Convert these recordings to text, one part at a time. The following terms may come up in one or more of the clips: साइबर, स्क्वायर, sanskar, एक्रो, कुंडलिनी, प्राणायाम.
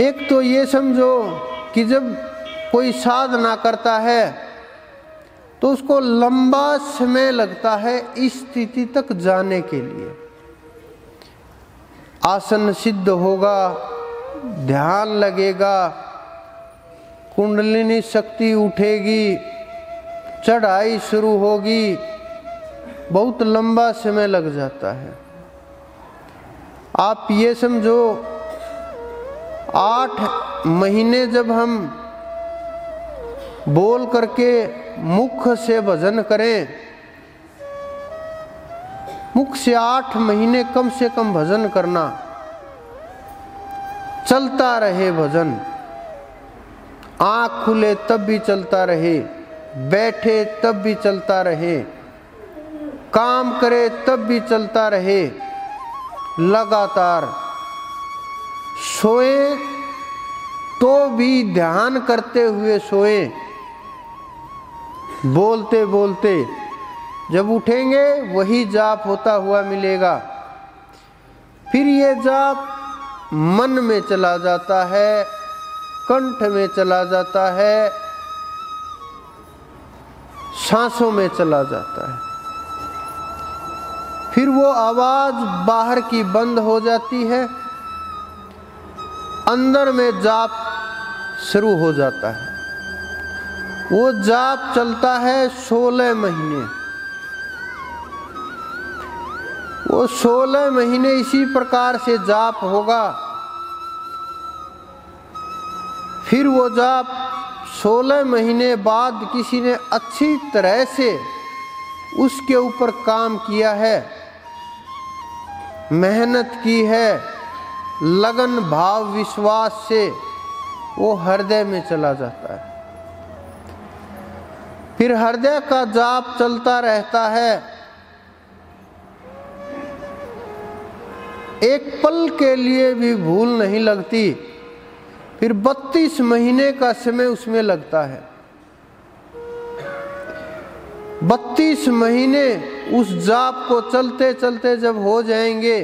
एक तो ये समझो कि जब कोई साधना करता है तो उसको लंबा समय लगता है इस स्थिति तक जाने के लिए। आसन सिद्ध होगा, ध्यान लगेगा, कुंडलिनी शक्ति उठेगी, चढ़ाई शुरू होगी, बहुत लंबा समय लग जाता है। आप ये समझो 8 महीने जब हम बोल करके मुख से भजन करें, मुख से 8 महीने कम से कम भजन करना, चलता रहे भजन, आँख खुले तब भी चलता रहे, बैठे तब भी चलता रहे, काम करे तब भी चलता रहे, लगातार सोए तो भी ध्यान करते हुए सोए, बोलते बोलते जब उठेंगे वही जाप होता हुआ मिलेगा। फिर ये जाप मन में चला जाता है, कंठ में चला जाता है, सांसों में चला जाता है। फिर वो आवाज़ बाहर की बंद हो जाती है, अंदर में जाप शुरू हो जाता है। वो जाप चलता है 16 महीने। वो 16 महीने इसी प्रकार से जाप होगा। फिर वो जाप 16 महीने बाद किसी ने अच्छी तरह से उसके ऊपर काम किया है, मेहनत की है, लगन भाव विश्वास से, वो हृदय में चला जाता है। फिर हृदय का जाप चलता रहता है। एक पल के लिए भी भूल नहीं लगती। फिर 32 महीने का समय उसमें लगता है। 32 महीने उस जाप को चलते चलते जब हो जाएंगे,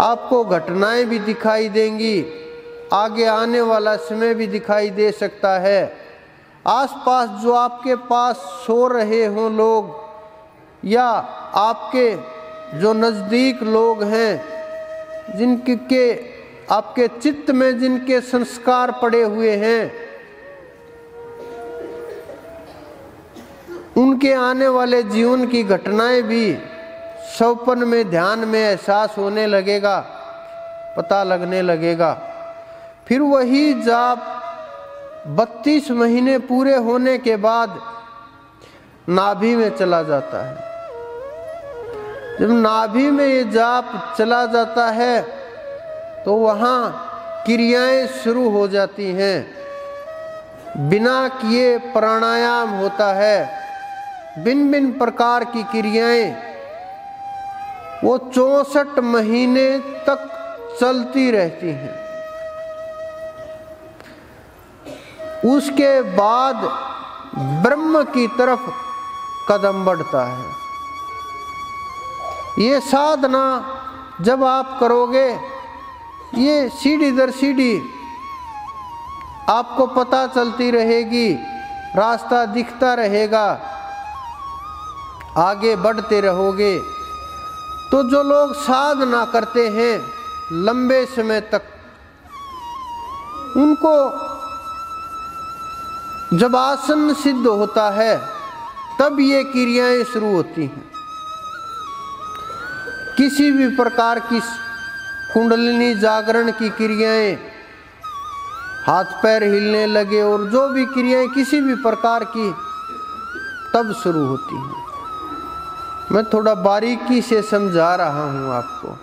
आपको घटनाएं भी दिखाई देंगी, आगे आने वाला समय भी दिखाई दे सकता है। आसपास जो आपके पास सो रहे हों लोग, या आपके जो नज़दीक लोग हैं, जिनके आपके चित्त में जिनके संस्कार पड़े हुए हैं, उनके आने वाले जीवन की घटनाएं भी सौपन में ध्यान में एहसास होने लगेगा, पता लगने लगेगा। फिर वही जाप 32 महीने पूरे होने के बाद नाभि में चला जाता है। जब नाभि में ये जाप चला जाता है तो वहाँ क्रियाएं शुरू हो जाती हैं। बिना किए प्राणायाम होता है, भिन्न भिन्न प्रकार की क्रियाएं। वो 64 महीने तक चलती रहती हैं। उसके बाद ब्रह्म की तरफ कदम बढ़ता है। ये साधना जब आप करोगे, ये सीढ़ी दर सीढ़ी आपको पता चलती रहेगी, रास्ता दिखता रहेगा, आगे बढ़ते रहोगे। तो जो लोग साधना करते हैं लंबे समय तक, उनको जब आसन सिद्ध होता है तब ये क्रियाएं शुरू होती हैं। किसी भी प्रकार की कुंडलिनी जागरण की क्रियाएं, हाथ पैर हिलने लगे और जो भी क्रियाएं किसी भी प्रकार की, तब शुरू होती हैं। मैं थोड़ा बारीकी से समझा रहा हूँ आपको,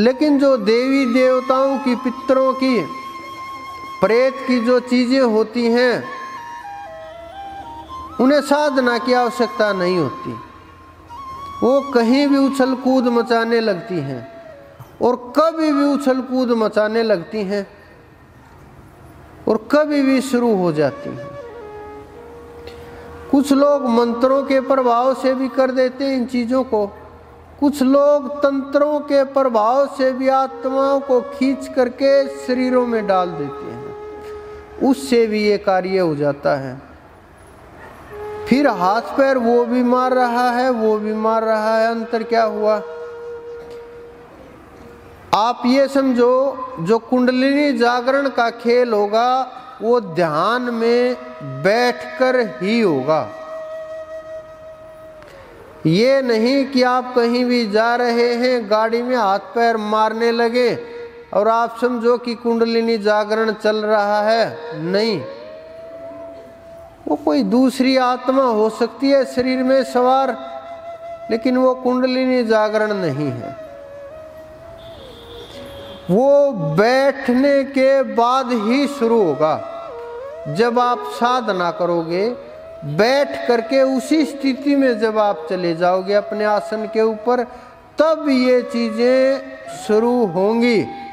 लेकिन जो देवी देवताओं की, पितरों की, प्रेत की जो चीज़ें होती हैं, उन्हें साधना की आवश्यकता नहीं होती। वो कहीं भी उछल कूद मचाने लगती हैं और कभी भी उछल कूद मचाने लगती हैं और कभी भी शुरू हो जाती हैं। कुछ लोग मंत्रों के प्रभाव से भी कर देते हैं इन चीज़ों को, कुछ लोग तंत्रों के प्रभाव से भी आत्माओं को खींच करके शरीरों में डाल देते हैं, उससे भी ये कार्य हो जाता है। फिर हाथ पैर वो भी मार रहा है, वो भी मार रहा है, अंतर क्या हुआ? आप ये समझो जो कुंडलिनी जागरण का खेल होगा वो ध्यान में बैठकर ही होगा। ये नहीं कि आप कहीं भी जा रहे हैं, गाड़ी में हाथ पैर मारने लगे और आप समझो कि कुंडलिनी जागरण चल रहा है। नहीं, वो कोई दूसरी आत्मा हो सकती है शरीर में सवार, लेकिन वो कुंडलिनी जागरण नहीं है। वो बैठने के बाद ही शुरू होगा। जब आप साधना करोगे, बैठ करके उसी स्थिति में जब आप चले जाओगे अपने आसन के ऊपर, तब ये चीज़ें शुरू होंगी।